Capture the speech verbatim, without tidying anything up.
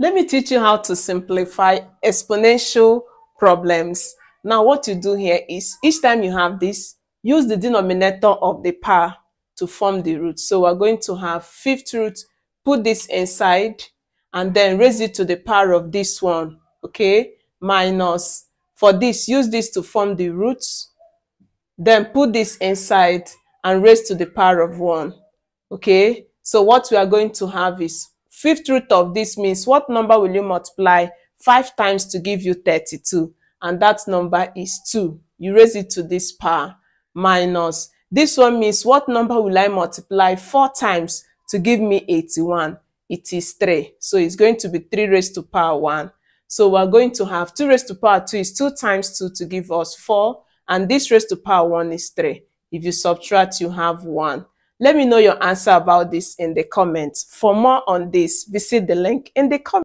Let me teach you how to simplify exponential problems. Now what you do here is each time you have this, use the denominator of the power to form the root. So we're going to have fifth root, put this inside and then raise it to the power of this one, okay, minus, for this, use this to form the root, then put this inside and raise to the power of one, okay. So what we are going to have is fifth root of this means what number will you multiply five times to give you thirty-two? And that number is two. You raise it to this power minus. This one means what number will I multiply four times to give me eighty-one? It is three. So it's going to be three raised to power one. So we're going to have two raised to power two is two times two to give us four. And this raised to power one is three. If you subtract, you have one. Let me know your answer about this in the comments. For more on this, visit the link in the comments.